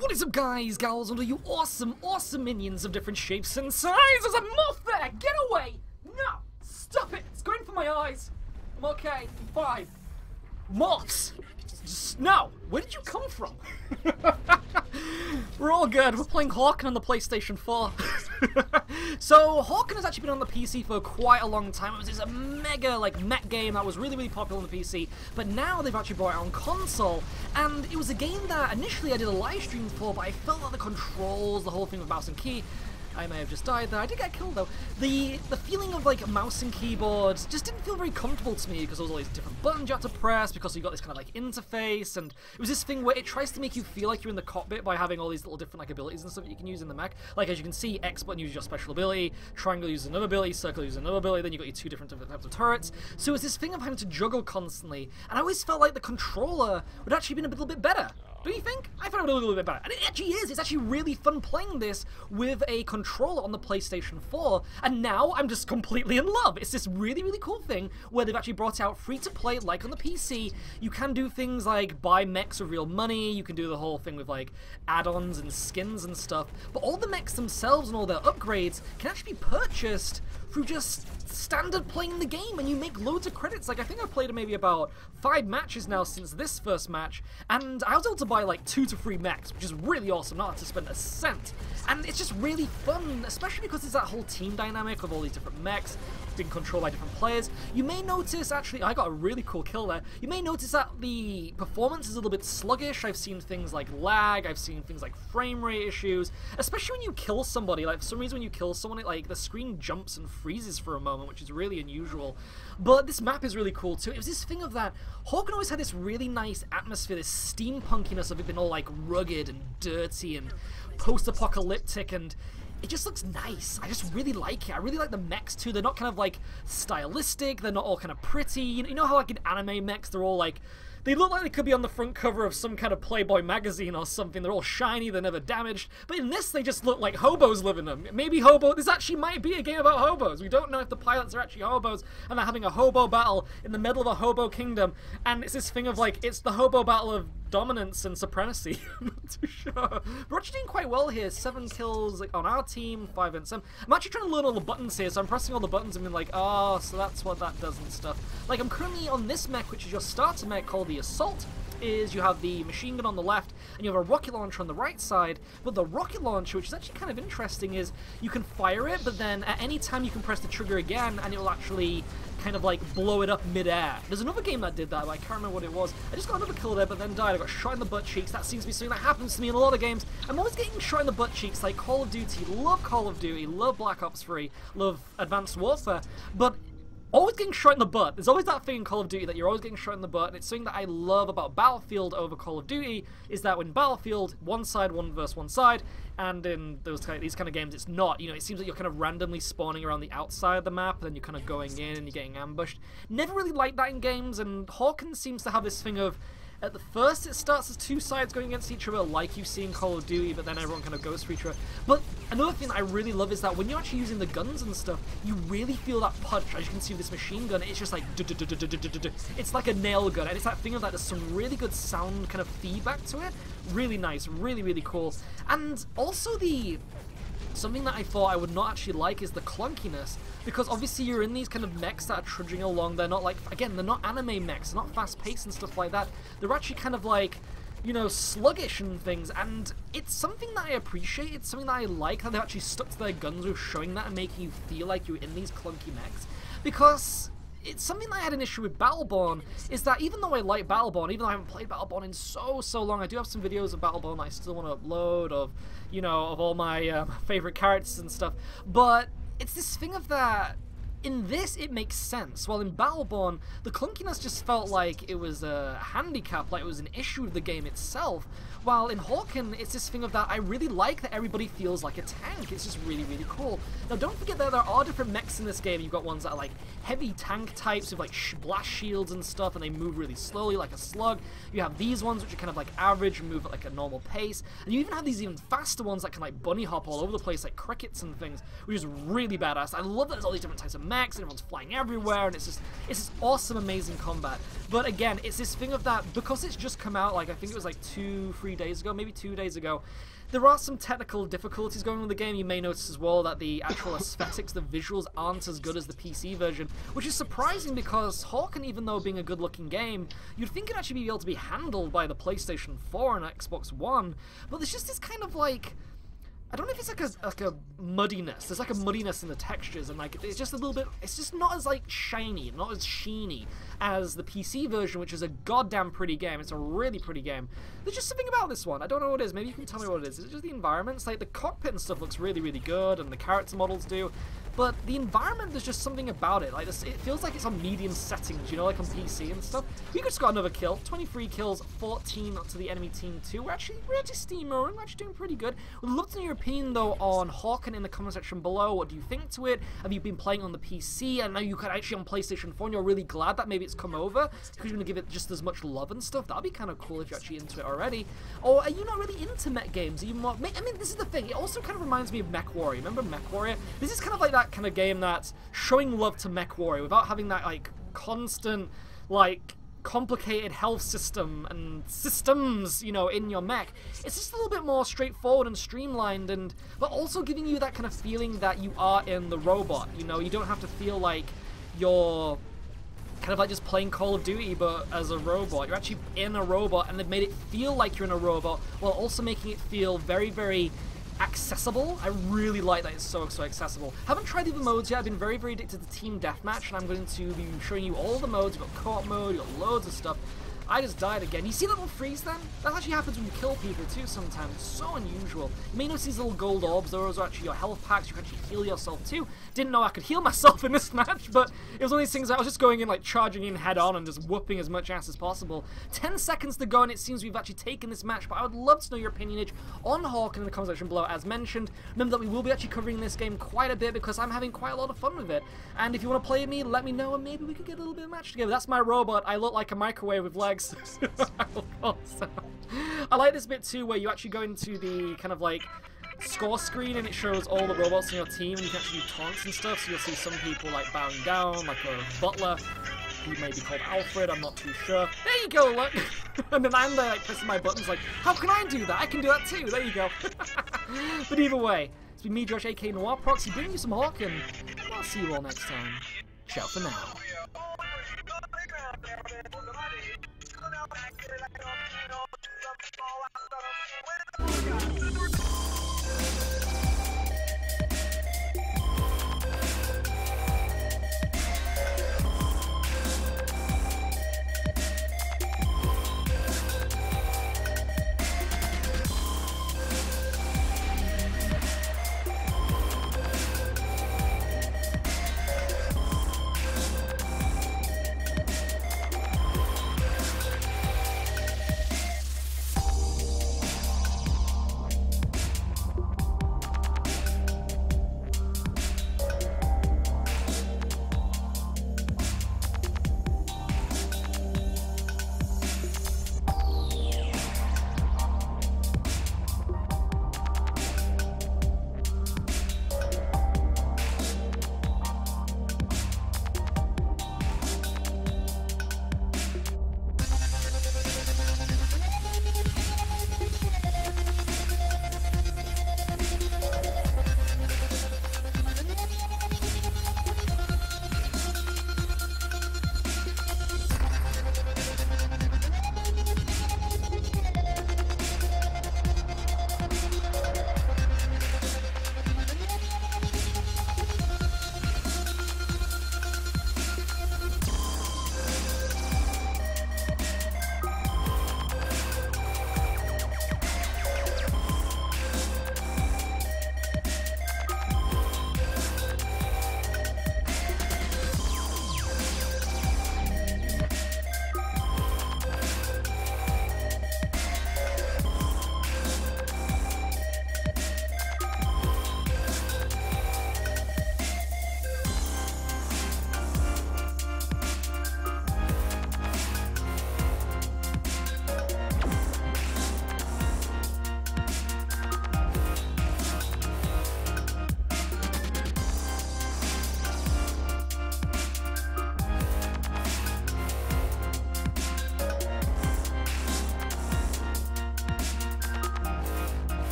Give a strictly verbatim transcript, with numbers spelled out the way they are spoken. What is up, guys, gals, and all you awesome, awesome minions of different shapes and sizes? I'm off there! Get away! No! Stop it! It's going for my eyes! I'm okay. I'm fine. Morphs! Just, no! Where did you come from? We're all good. We're playing Hawken on the PlayStation four. So, Hawken has actually been on the P C for quite a long time. It was this mega, like, mech game that was really, really popular on the P C. But now they've actually brought it on console. And it was a game that initially I did a live stream for, but I felt like the controls, the whole thing with mouse and key... I may have just died there. I did get killed though. The the feeling of like mouse and keyboards just didn't feel very comfortable to me because there was all these different buttons you had to press because you got this kind of like interface, and it was this thing where it tries to make you feel like you're in the cockpit by having all these little different like abilities and stuff that you can use in the mech. Like as you can see, X button uses your special ability, triangle uses another ability, circle uses another ability, then you got your two different types of turrets. So it's this thing of having to juggle constantly, and I always felt like the controller would actually been a little bit better. Don't you think? I found it a little bit better. And it actually is. It's actually really fun playing this with a controller on the PlayStation four. And now I'm just completely in love. It's this really, really cool thing where they've actually brought out free-to-play, like on the P C. You can do things like buy mechs with real money. You can do the whole thing with like add-ons and skins and stuff. But all the mechs themselves and all their upgrades can actually be purchased through just standard playing the game, and you make loads of credits. Like, I think I've played maybe about five matches now since this first match, and I was able to buy like two to three mechs, which is really awesome, not to spend a cent. And it's just really fun, especially because it's that whole team dynamic of all these different mechs being controlled by different players. You may notice, actually, I got a really cool kill there. You may notice that the performance is a little bit sluggish. I've seen things like lag, I've seen things like frame rate issues, especially when you kill somebody. Like, for some reason, when you kill someone, it, like, the screen jumps and freezes for a moment, which is really unusual. But this map is really cool too. It was this thing of that Hawken always had this really nice atmosphere, this steampunkiness of it being all like rugged and dirty and post-apocalyptic, and it just looks nice. I just really like it. I really like the mechs too. They're not kind of like stylistic, they're not all kind of pretty. You know how like in anime mechs they're all like, they look like they could be on the front cover of some kind of Playboy magazine or something. They're all shiny, they're never damaged. But in this, they just look like hobos live in them. Maybe hobo... This actually might be a game about hobos. We don't know if the pilots are actually hobos, and they're having a hobo battle in the middle of a hobo kingdom. And it's this thing of, like, it's the hobo battle of dominance and supremacy. I'm not too sure. We're actually doing quite well here. Seven kills like, on our team, five and seven. I'm actually trying to learn all the buttons here, so I'm pressing all the buttons and being like, oh, so that's what that does and stuff. Like, I'm currently on this mech, which is your starter mech called the Assault. Is you have the machine gun on the left and you have a rocket launcher on the right side, but the rocket launcher, which is actually kind of interesting, is you can fire it, but then at any time you can press the trigger again and it will actually kind of like blow it up midair. There's another game that did that, but I can't remember what it was. I just got another kill there, but then died. I got shot in the butt cheeks. That seems to be something that happens to me in a lot of games. I'm always getting shot in the butt cheeks, like Call of Duty. Love Call of Duty, love Black Ops three, love Advanced Warfare, but always getting shot in the butt. There's always that thing in Call of Duty that you're always getting shot in the butt, and it's something that I love about Battlefield over Call of Duty, is that when Battlefield, one side, one versus one side, and in those kind of, these kind of games, it's not. You know, it seems like you're kind of randomly spawning around the outside of the map, and then you're kind of going in and you're getting ambushed. Never really liked that in games, and Hawken seems to have this thing of, at the first it starts as two sides going against each other, like you see in Call of Duty, but then everyone kind of goes for each other. But another thing that I really love is that when you're actually using the guns and stuff, you really feel that punch. As you can see with this machine gun, it's just like, it's like a nail gun, and it's that thing of like, there's some really good sound kind of feedback to it. Really nice, really, really cool. And also the... something that I thought I would not actually like is the clunkiness, because obviously you're in these kind of mechs that are trudging along. They're not like, again, they're not anime mechs, they're not fast-paced and stuff like that. They're actually kind of like, you know, sluggish and things, and it's something that I appreciate, it's something that I like, that they've actually stuck to their guns with showing that and making you feel like you're in these clunky mechs, because... it's something that I had an issue with Battleborn, is that even though I like Battleborn, even though I haven't played Battleborn in so, so long, I do have some videos of Battleborn I still want to upload of, you know, of all my um, favorite characters and stuff, but it's this thing of that, in this it makes sense, while in Battleborn, the clunkiness just felt like it was a handicap, like it was an issue of the game itself, while in Hawken, it's this thing of that I really like that everybody feels like a tank. It's just really, really cool. Now, don't forget that there are different mechs in this game. You've got ones that are like heavy tank types with like sh blast shields and stuff, and they move really slowly like a slug. You have these ones which are kind of like average and move at like a normal pace. And you even have these even faster ones that can like bunny hop all over the place like crickets and things, which is really badass. I love that there's all these different types of mechs, and everyone's flying everywhere, and it's just, it's this awesome, amazing combat. But again, it's this thing of that, because it's just come out, like, I think it was like two, three days ago, maybe two days ago, there are some technical difficulties going on in the game. You may notice as well that the actual aesthetics, the visuals, aren't as good as the P C version, which is surprising because Hawken, even though being a good-looking game, you'd think it'd actually be able to be handled by the PlayStation four and Xbox One, but there's just this kind of, like, I don't know if it's like a, like a muddiness. There's like a muddiness in the textures, and like it's just a little bit. It's just not as like shiny, not as sheeny as the P C version, which is a goddamn pretty game. It's a really pretty game. There's just something about this one. I don't know what it is. Maybe you can tell me what it is. Is it just the environments? Like the cockpit and stuff looks really, really good, and the character models do. But the environment, there's just something about it. Like this, it feels like it's on medium settings, you know, like on P C and stuff. We just got another kill, twenty-three kills, fourteen to the enemy team too. We're actually we're actually steamering. We're actually doing pretty good. We'd love to know your opinion though on Hawken in the comment section below. What do you think to it? Have you been playing on the P C? I know you could actually on PlayStation four, and you're really glad that maybe it's come over because you're gonna give it just as much love and stuff. That'd be kind of cool if you're actually into it already. Or are you not really into mech games? Are you more? I mean, this is the thing. It also kind of reminds me of MechWarrior. Remember MechWarrior? This is kind of like that. That kind of game that's showing love to MechWarrior without having that like constant like complicated health system and systems, you know, in your mech. It's just a little bit more straightforward and streamlined, and but also giving you that kind of feeling that you are in the robot. You know, you don't have to feel like you're kind of like just playing Call of Duty, but as a robot. You're actually in a robot, and they've made it feel like you're in a robot while also making it feel very, very accessible. I really like that it's so, so accessible. Haven't tried the other modes yet. I've been very, very addicted to Team Deathmatch, and I'm going to be showing you all the modes. You've got co-op mode, you've got loads of stuff. I just died again. You see that little freeze then? That actually happens when you kill people too sometimes. It's so unusual. You may notice these little gold orbs. Those are actually your health packs. You can actually heal yourself too. Didn't know I could heal myself in this match, but it was one of these things that I was just going in, like, charging in head on and just whooping as much ass as possible. Ten seconds to go, and it seems we've actually taken this match, but I would love to know your opinionage on Hawken in the comment section below, as mentioned. Remember that we will be actually covering this game quite a bit because I'm having quite a lot of fun with it. And if you want to play with me, let me know, and maybe we could get a little bit of a match together. That's my robot. I look like a microwave with legs. I like this bit too where you actually go into the kind of like score screen and it shows all the robots in your team, and you can actually do taunts and stuff, so you'll see some people like bowing down, like a butler who may be called Alfred, I'm not too sure. There you go, look! And then I'm there like pressing my buttons like, how can I do that? I can do that too, there you go. But either way, it's been me, Josh, aka Noir Proxy, bringing you some Hawken. I'll see you all next time. Ciao for now.